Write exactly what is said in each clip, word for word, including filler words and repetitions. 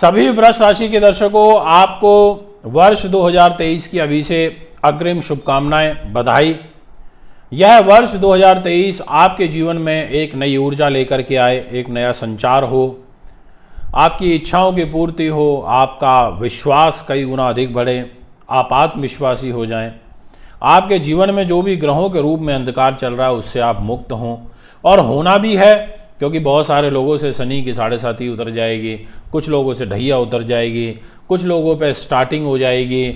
सभी वृष राशि के दर्शकों, आपको वर्ष दो हज़ार तेईस की अभी से अग्रिम शुभकामनाएं, बधाई। यह वर्ष दो हज़ार तेईस आपके जीवन में एक नई ऊर्जा लेकर के आए, एक नया संचार हो, आपकी इच्छाओं की पूर्ति हो, आपका विश्वास कई गुना अधिक बढ़े, आप आत्मविश्वासी हो जाएं। आपके जीवन में जो भी ग्रहों के रूप में अंधकार चल रहा है उससे आप मुक्त हों, और होना भी है, क्योंकि बहुत सारे लोगों से शनि की साढ़े साती उतर जाएगी, कुछ लोगों से ढैया उतर जाएगी, कुछ लोगों पे स्टार्टिंग हो जाएगी,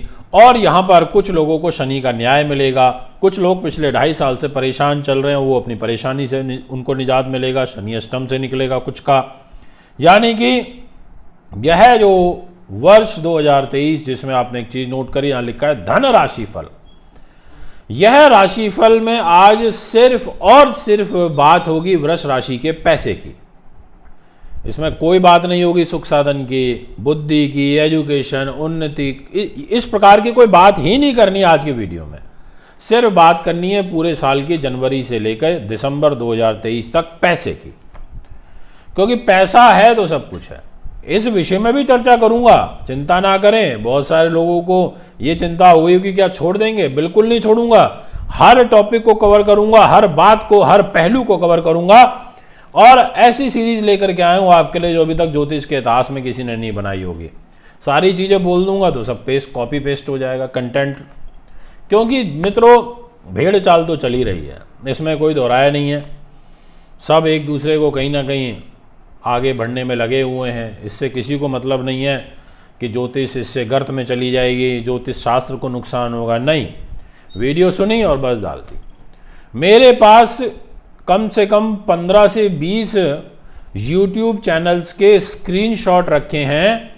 और यहाँ पर कुछ लोगों को शनि का न्याय मिलेगा। कुछ लोग पिछले ढाई साल से परेशान चल रहे हैं, वो अपनी परेशानी से उनको निजात मिलेगा, शनि अष्टम से निकलेगा कुछ का। यानी कि यह जो वर्ष दो हज़ार तेईस, जिसमें आपने एक चीज़ नोट करी, यहाँ लिखा है धन राशिफल। यह राशिफल में आज सिर्फ और सिर्फ बात होगी वृष राशि के पैसे की। इसमें कोई बात नहीं होगी सुख साधन की, बुद्धि की, एजुकेशन, उन्नति, इस प्रकार की कोई बात ही नहीं करनी आज की वीडियो में। सिर्फ बात करनी है पूरे साल की, जनवरी से लेकर दिसंबर दो हज़ार तेईस तक, पैसे की, क्योंकि पैसा है तो सब कुछ है। इस विषय में भी चर्चा करूंगा, चिंता ना करें। बहुत सारे लोगों को ये चिंता हुई कि क्या छोड़ देंगे, बिल्कुल नहीं छोड़ूंगा। हर टॉपिक को कवर करूंगा, हर बात को, हर पहलू को कवर करूंगा, और ऐसी सीरीज लेकर के आया हूँ आपके लिए जो अभी तक ज्योतिष के इतिहास में किसी ने नहीं बनाई होगी। सारी चीज़ें बोल दूंगा तो सब पेस्ट कॉपी पेस्ट हो जाएगा कंटेंट, क्योंकि मित्रों भेड़ चाल तो चली रही है, इसमें कोई दोहराया नहीं है। सब एक दूसरे को कहीं ना कहीं आगे बढ़ने में लगे हुए हैं। इससे किसी को मतलब नहीं है कि ज्योतिष इससे गर्त में चली जाएगी, ज्योतिष शास्त्र को नुकसान होगा, नहीं। वीडियो सुनी और बस डाल दी। मेरे पास कम से कम पंद्रह से बीस यूट्यूब चैनल्स के स्क्रीनशॉट रखे हैं,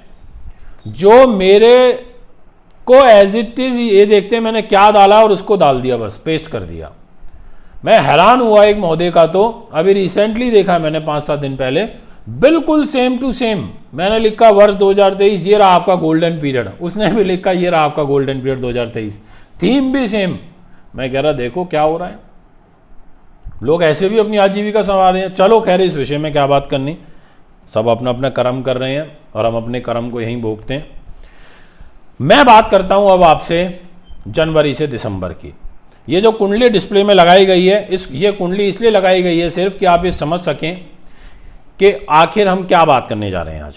जो मेरे को एज इट इज़ ये देखते हैं मैंने क्या डाला और उसको डाल दिया, बस पेस्ट कर दिया। मैं हैरान हुआ एक महोदय का, तो अभी रिसेंटली देखा मैंने पाँच सात दिन पहले, बिल्कुल सेम टू सेम। मैंने लिखा वर्ष दो हज़ार तेईस, ये रहा आपका गोल्डन पीरियड, उसने भी लिखा ये रहा आपका गोल्डन पीरियड दो हज़ार तेईस, थीम भी सेम। मैं कह रहा देखो क्या हो रहा है, लोग ऐसे भी अपनी आजीविका संवार रहे हैं। चलो खैर, इस विषय में क्या बात करनी, सब अपना अपना कर्म कर रहे हैं और हम अपने कर्म को यहीं भोगते हैं। मैं बात करता हूँ अब आपसे जनवरी से दिसंबर की। ये जो कुंडली डिस्प्ले में लगाई गई है, इस ये कुंडली इसलिए लगाई गई है सिर्फ कि आप ये समझ सकें कि आखिर हम क्या बात करने जा रहे हैं आज।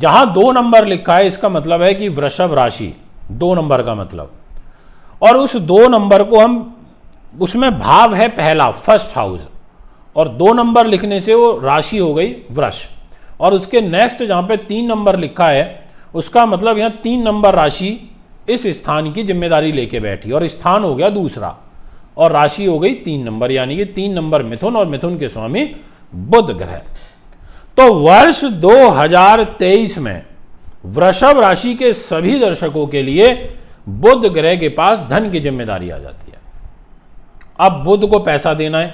जहाँ दो नंबर लिखा है, इसका मतलब है कि वृषभ राशि, दो नंबर का मतलब, और उस दो नंबर को हम, उसमें भाव है पहला फर्स्ट हाउस, और दो नंबर लिखने से वो राशि हो गई वृष, और उसके नेक्स्ट जहाँ पे तीन नंबर लिखा है, उसका मतलब यहाँ तीन नंबर राशि इस स्थान की जिम्मेदारी लेके बैठी, और स्थान हो गया दूसरा और राशि हो गई तीन नंबर, यानी कि तीन नंबर मिथुन, और मिथुन के स्वामी बुध ग्रह। तो वर्ष दो हज़ार तेईस में वृषभ राशि के सभी दर्शकों के लिए बुध ग्रह के पास धन की जिम्मेदारी आ जाती है। अब बुध को पैसा देना है,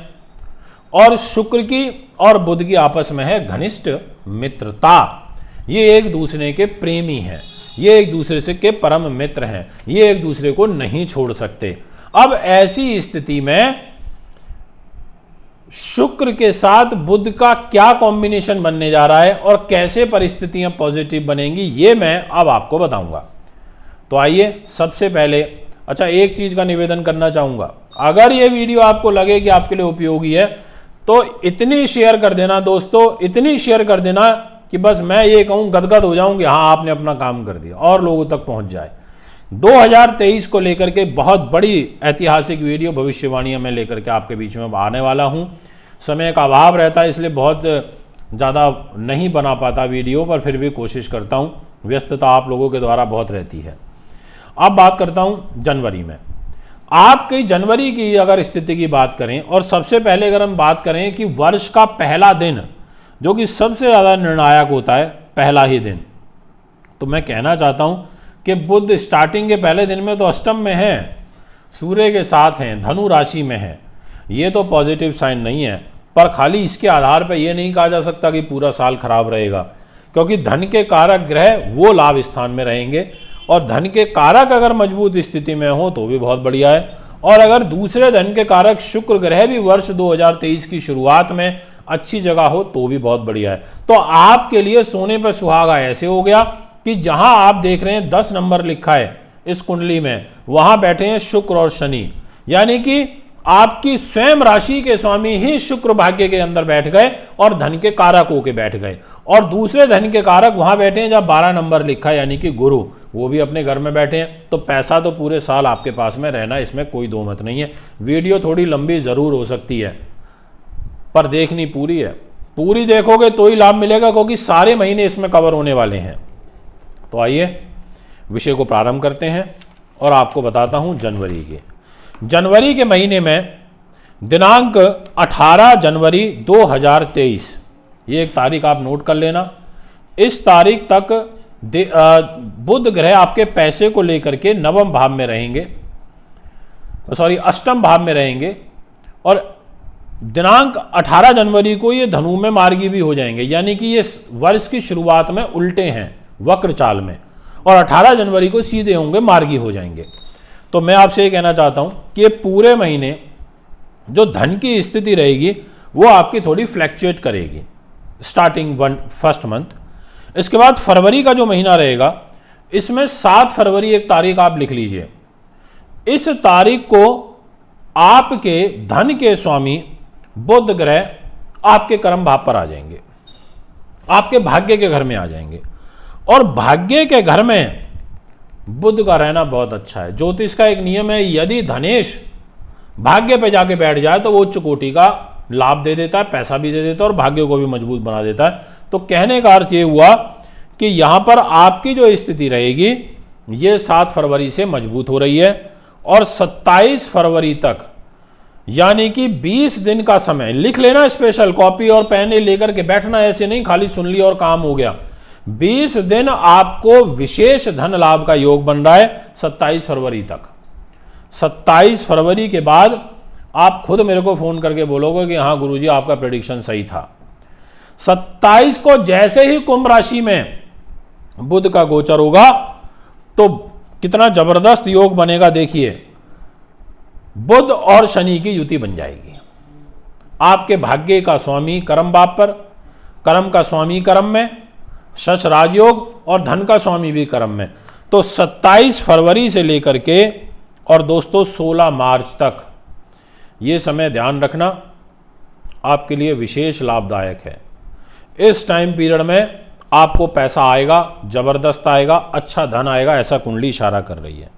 और शुक्र की और बुध की आपस में है घनिष्ठ मित्रता। ये एक दूसरे के प्रेमी हैं, ये एक दूसरे से के परम मित्र हैं, ये एक दूसरे को नहीं छोड़ सकते। अब ऐसी स्थिति में शुक्र के साथ बुध का क्या कॉम्बिनेशन बनने जा रहा है और कैसे परिस्थितियां पॉजिटिव बनेंगी, ये मैं अब आपको बताऊंगा। तो आइए सबसे पहले, अच्छा एक चीज का निवेदन करना चाहूंगा, अगर ये वीडियो आपको लगे कि आपके लिए उपयोगी है तो इतनी शेयर कर देना दोस्तों, इतनी शेयर कर देना कि बस मैं ये कहूँ गदगद हो जाऊँ कि हाँ आपने अपना काम कर दिया, और लोगों तक पहुँच जाए। दो हज़ार तेईस को लेकर के बहुत बड़ी ऐतिहासिक वीडियो, भविष्यवाणियाँ मैं लेकर के आपके बीच में आने वाला हूँ। समय का अभाव रहता है इसलिए बहुत ज़्यादा नहीं बना पाता वीडियो, पर फिर भी कोशिश करता हूँ, व्यस्तता आप लोगों के द्वारा बहुत रहती है। अब बात करता हूँ जनवरी में, आपकी जनवरी की अगर स्थिति की बात करें, और सबसे पहले अगर हम बात करें कि वर्ष का पहला दिन जो कि सबसे ज़्यादा निर्णायक होता है, पहला ही दिन, तो मैं कहना चाहता हूँ कि बुध स्टार्टिंग के पहले दिन में तो अष्टम में है, सूर्य के साथ हैं, धनु राशि में है, ये तो पॉजिटिव साइन नहीं है। पर खाली इसके आधार पर यह नहीं कहा जा सकता कि पूरा साल खराब रहेगा, क्योंकि धन के कारक ग्रह वो लाभ स्थान में रहेंगे, और धन के कारक अगर मजबूत स्थिति में हो तो भी बहुत बढ़िया है। और अगर दूसरे धन के कारक शुक्र ग्रह भी वर्ष दो हज़ार तेईस की शुरुआत में अच्छी जगह हो तो भी बहुत बढ़िया है। तो आपके लिए सोने पर सुहागा ऐसे हो गया कि जहां आप देख रहे हैं दस नंबर लिखा है इस कुंडली में, वहां बैठे हैं शुक्र और शनि, यानी कि आपकी स्वयं राशि के स्वामी ही शुक्र भाग्य के अंदर बैठ गए और धन के कारक होके बैठ गए, और दूसरे धन के कारक वहां बैठे हैं जहां बारह नंबर लिखा है यानी कि गुरु, वो भी अपने घर में बैठे हैं। तो पैसा तो पूरे साल आपके पास में रहना, इसमें कोई दो मत नहीं है। वीडियो थोड़ी लंबी जरूर हो सकती है पर देखनी पूरी है, पूरी देखोगे तो ही लाभ मिलेगा क्योंकि सारे महीने इसमें कवर होने वाले हैं। तो आइए विषय को प्रारंभ करते हैं और आपको बताता हूँ जनवरी के जनवरी के महीने में दिनांक अठारह जनवरी दो हज़ार तेईस, ये एक तारीख आप नोट कर लेना। इस तारीख तक बुध ग्रह आपके पैसे को लेकर के नवम भाव में रहेंगे, सॉरी अष्टम भाव में रहेंगे, और दिनांक अठारह जनवरी को ये धनु में मार्गी भी हो जाएंगे, यानी कि ये वर्ष की शुरुआत में उल्टे हैं वक्र चाल में, और अठारह जनवरी को सीधे होंगे मार्गी हो जाएंगे। तो मैं आपसे ये कहना चाहता हूं कि ये पूरे महीने जो धन की स्थिति रहेगी वो आपकी थोड़ी फ्लैक्चुएट करेगी स्टार्टिंग वन फर्स्ट मंथ। इसके बाद फरवरी का जो महीना रहेगा इसमें सात फरवरी एक तारीख आप लिख लीजिए, इस तारीख को आपके धन के स्वामी बुध ग्रह आपके कर्म भाव पर आ जाएंगे, आपके भाग्य के घर में आ जाएंगे, और भाग्य के घर में बुध का रहना बहुत अच्छा है। ज्योतिष का एक नियम है, यदि धनेश भाग्य पे जाके बैठ जाए तो वो उच्च कोटि का लाभ दे देता है, पैसा भी दे देता है और भाग्य को भी मजबूत बना देता है। तो कहने का अर्थ ये हुआ कि यहाँ पर आपकी जो स्थिति रहेगी ये सात फरवरी से मजबूत हो रही है, और सत्ताईस फरवरी तक यानी कि बीस दिन का समय लिख लेना, स्पेशल कॉपी और पेन लेकर के बैठना, ऐसे नहीं खाली सुन लिया और काम हो गया। बीस दिन आपको विशेष धन लाभ का योग बन रहा है सत्ताईस फरवरी तक। सत्ताईस फरवरी के बाद आप खुद मेरे को फोन करके बोलोगे कि हाँ गुरुजी आपका प्रेडिक्शन सही था। सत्ताईस को जैसे ही कुंभ राशि में बुध का गोचर होगा तो कितना जबरदस्त योग बनेगा, देखिए बुध और शनि की युति बन जाएगी। आपके भाग्य का स्वामी कर्म भाव पर, कर्म का स्वामी कर्म में, शश राजयोग और धन का स्वामी भी कर्म में। तो सत्ताईस फरवरी से लेकर के और दोस्तों सोलह मार्च तक ये समय ध्यान रखना आपके लिए विशेष लाभदायक है। इस टाइम पीरियड में आपको पैसा आएगा, जबरदस्त आएगा, अच्छा धन आएगा, ऐसा कुंडली इशारा कर रही है।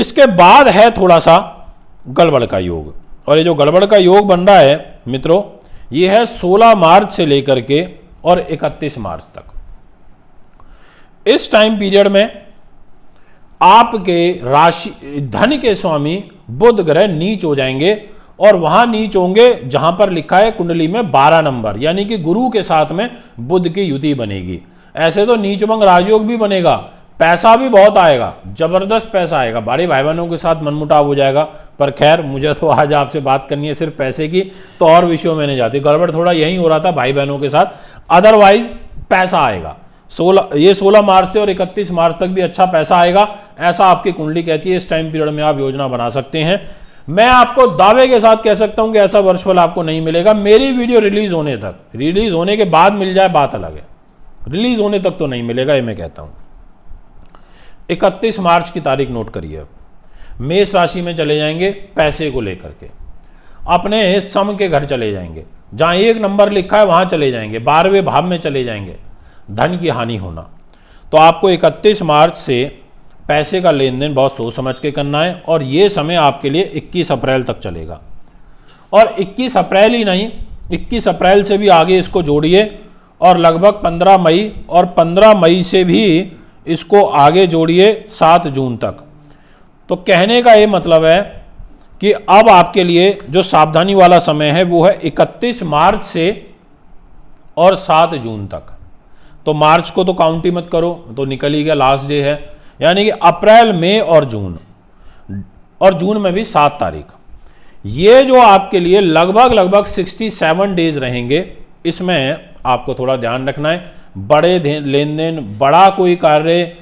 इसके बाद है थोड़ा सा गड़बड़ का योग, और ये जो गड़बड़ का योग बन रहा है मित्रों ये है सोलह मार्च से लेकर के और इकतीस मार्च तक। इस टाइम पीरियड में आपके राशि धन के स्वामी बुध ग्रह नीच हो जाएंगे, और वहां नीच होंगे जहां पर लिखा है कुंडली में बारह नंबर, यानी कि गुरु के साथ में बुध की युति बनेगी। ऐसे तो नीच भंग राजयोग भी बनेगा, पैसा भी बहुत आएगा, जबरदस्त पैसा आएगा, बड़े भाई बहनों के साथ मनमुटाव हो जाएगा। पर खैर मुझे तो आज आपसे बात करनी है सिर्फ पैसे की, तो और विषयों में नहीं जाती। गड़बड़ थोड़ा यही हो रहा था भाई बहनों के साथ, अदरवाइज पैसा आएगा। सोलह ये सोलह मार्च से और इकतीस मार्च तक भी अच्छा पैसा आएगा, ऐसा आपकी कुंडली कहती है। इस टाइम पीरियड में आप योजना बना सकते हैं। मैं आपको दावे के साथ कह सकता हूं कि ऐसा वर्षफल आपको नहीं मिलेगा मेरी वीडियो रिलीज होने तक। रिलीज होने के बाद मिल जाए बात अलग है, रिलीज होने तक तो नहीं मिलेगा, ये मैं कहता हूँ। इकतीस मार्च की तारीख नोट करिए। मेष राशि में चले जाएंगे, पैसे को लेकर के अपने सम के घर चले जाएंगे, जहां एक नंबर लिखा है वहां चले जाएंगे, बारहवें भाव में चले जाएंगे, धन की हानि होना। तो आपको इकतीस मार्च से पैसे का लेन देन बहुत सोच समझ के करना है, और ये समय आपके लिए इक्कीस अप्रैल तक चलेगा। और इक्कीस अप्रैल ही नहीं, इक्कीस अप्रैल से भी आगे इसको जोड़िए, और लगभग पंद्रह मई और पंद्रह मई से भी इसको आगे जोड़िए सात जून तक। तो कहने का ये मतलब है कि अब आपके लिए जो सावधानी वाला समय है वो है इकतीस मार्च से और सात जून तक। तो मार्च को तो काउंट ही मत करो, तो निकल ही गया, लास्ट डे है, यानी कि अप्रैल मई और जून, और जून में भी सात तारीख। ये जो आपके लिए लगभग लगभग सड़सठ डेज रहेंगे, इसमें आपको थोड़ा ध्यान रखना है। बड़े लेन देन, बड़ा कोई कार्य,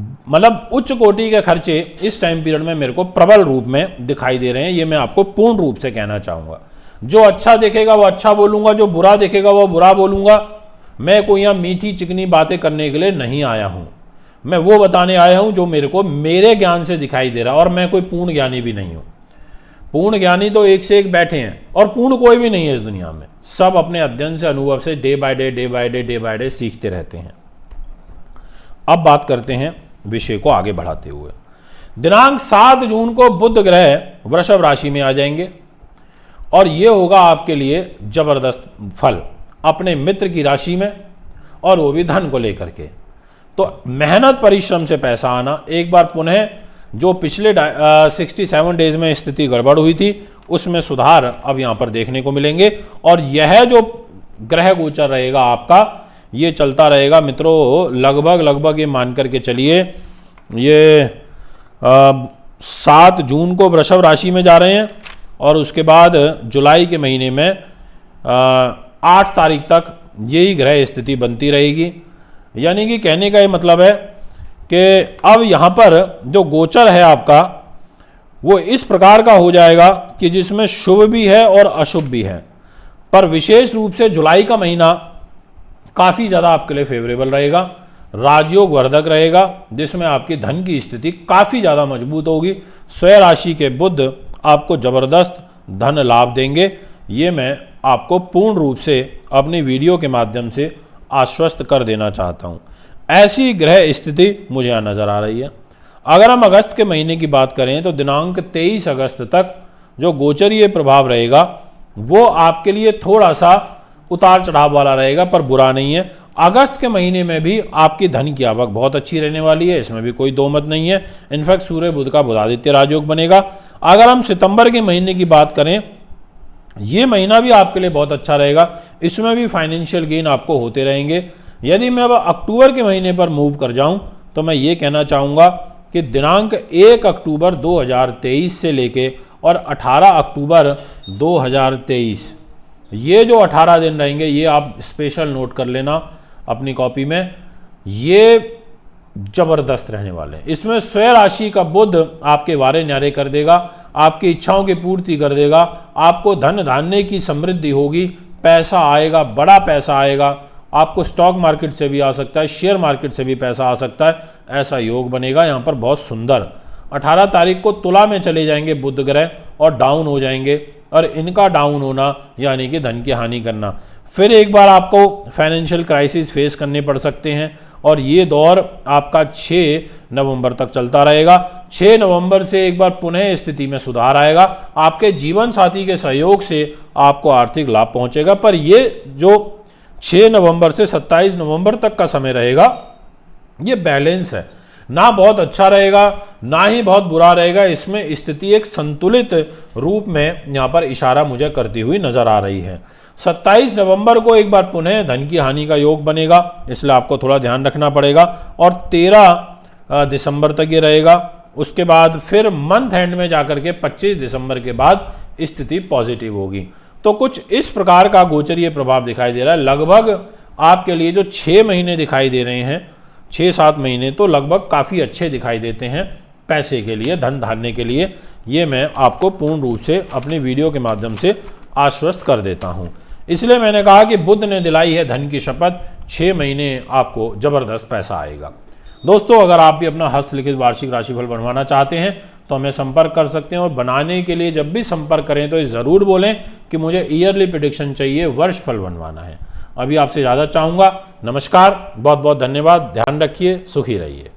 मतलब उच्च कोटि के खर्चे इस टाइम पीरियड में मेरे को प्रबल रूप में दिखाई दे रहे हैं, ये मैं आपको पूर्ण रूप से कहना चाहूँगा। जो अच्छा देखेगा वो अच्छा बोलूँगा, जो बुरा देखेगा वो बुरा बोलूँगा। मैं कोई यहाँ मीठी चिकनी बातें करने के लिए नहीं आया हूँ, मैं वो बताने आया हूँ जो मेरे को मेरे ज्ञान से दिखाई दे रहा। और मैं कोई पूर्ण ज्ञानी भी नहीं हूँ, पूर्ण ज्ञानी तो एक से एक बैठे हैं और पूर्ण कोई भी नहीं है इस दुनिया में। सब अपने अध्ययन से, अनुभव से day by day day by day day by day सीखते रहते हैं। अब बात करते हैं विषय को आगे बढ़ाते हुए। दिनांक सात जून को बुध ग्रह वृषभ राशि में आ जाएंगे और ये होगा आपके लिए जबरदस्त फल अपने मित्र की राशि में, और वो भी धन को लेकर के। तो मेहनत परिश्रम से पैसा आना, एक बार पुनः जो पिछले सिक्सटी सेवन डेज में स्थिति गड़बड़ हुई थी उसमें सुधार अब यहाँ पर देखने को मिलेंगे। और यह जो ग्रह गोचर रहेगा आपका ये चलता रहेगा मित्रों, लगभग लगभग ये मान करके चलिए ये सात जून को वृषभ राशि में जा रहे हैं और उसके बाद जुलाई के महीने में आठ तारीख तक यही ग्रह स्थिति बनती रहेगी। यानी कि कहने का ये मतलब है कि अब यहाँ पर जो गोचर है आपका वो इस प्रकार का हो जाएगा कि जिसमें शुभ भी है और अशुभ भी है, पर विशेष रूप से जुलाई का महीना काफ़ी ज़्यादा आपके लिए फेवरेबल रहेगा, राजयोग वर्धक रहेगा, जिसमें आपकी धन की स्थिति काफ़ी ज़्यादा मजबूत होगी। स्वयं राशि के बुध आपको ज़बरदस्त धन लाभ देंगे, ये मैं आपको पूर्ण रूप से अपनी वीडियो के माध्यम से आश्वस्त कर देना चाहता हूँ। ऐसी ग्रह स्थिति मुझे यहाँ नज़र आ रही है। अगर हम अगस्त के महीने की बात करें तो दिनांक तेईस अगस्त तक जो गोचरीय प्रभाव रहेगा वो आपके लिए थोड़ा सा उतार चढ़ाव वाला रहेगा, पर बुरा नहीं है। अगस्त के महीने में भी आपकी धन की आवक बहुत अच्छी रहने वाली है, इसमें भी कोई दो मत नहीं है। इनफैक्ट सूर्य बुध का बुधादित्य राजयोग बनेगा। अगर हम सितंबर के महीने की बात करें, ये महीना भी आपके लिए बहुत अच्छा रहेगा, इसमें भी फाइनेंशियल गेन आपको होते रहेंगे। यदि मैं अब अक्टूबर के महीने पर मूव कर जाऊं तो मैं ये कहना चाहूँगा कि दिनांक एक अक्टूबर दो हज़ार तेईस से लेके और अठारह अक्टूबर दो हज़ार तेईस, ये जो अठारह दिन रहेंगे ये आप स्पेशल नोट कर लेना अपनी कॉपी में, ये जबरदस्त रहने वाले हैं। इसमें स्वयं राशि का बुध आपके वारे न्यारे कर देगा, आपकी इच्छाओं की पूर्ति कर देगा, आपको धन धान्य की समृद्धि होगी, पैसा आएगा, बड़ा पैसा आएगा। आपको स्टॉक मार्केट से भी आ सकता है, शेयर मार्केट से भी पैसा आ सकता है, ऐसा योग बनेगा यहाँ पर बहुत सुंदर। अठारह तारीख को तुला में चले जाएंगे बुध ग्रह और डाउन हो जाएंगे, और इनका डाउन होना यानी कि धन की हानि करना, फिर एक बार आपको फाइनेंशियल क्राइसिस फेस करने पड़ सकते हैं। और ये दौर आपका छह नवंबर तक चलता रहेगा। छह नवंबर से एक बार पुनः स्थिति में सुधार आएगा, आपके जीवन साथी के सहयोग से आपको आर्थिक लाभ पहुंचेगा। पर ये जो छह नवंबर से सत्ताईस नवंबर तक का समय रहेगा ये बैलेंस है, ना बहुत अच्छा रहेगा ना ही बहुत बुरा रहेगा, इसमें स्थिति एक संतुलित रूप में यहाँ पर इशारा मुझे करती हुई नजर आ रही है। सत्ताईस नवंबर को एक बार पुनः धन की हानि का योग बनेगा, इसलिए आपको थोड़ा ध्यान रखना पड़ेगा। और तेरह दिसंबर तक ये रहेगा, उसके बाद फिर मंथ एंड में जाकर के पच्चीस दिसंबर के बाद स्थिति पॉजिटिव होगी। तो कुछ इस प्रकार का गोचरीय प्रभाव दिखाई दे रहा है। लगभग आपके लिए जो छः महीने दिखाई दे रहे हैं, छः सात महीने तो लगभग काफ़ी अच्छे दिखाई देते हैं पैसे के लिए, धन धारने के लिए। ये मैं आपको पूर्ण रूप से अपनी वीडियो के माध्यम से आश्वस्त कर देता हूँ। इसलिए मैंने कहा कि बुध ने दिलाई है धन की शपथ, छः महीने आपको ज़बरदस्त पैसा आएगा। दोस्तों, अगर आप भी अपना हस्तलिखित वार्षिक राशिफल बनवाना चाहते हैं तो हमें संपर्क कर सकते हैं। और बनाने के लिए जब भी संपर्क करें तो ये ज़रूर बोलें कि मुझे ईयरली प्रेडिक्शन चाहिए, वर्षफल बनवाना है। अभी आपसे ज़्यादा चाहूँगा। नमस्कार, बहुत बहुत धन्यवाद, ध्यान रखिए, सुखी रहिए।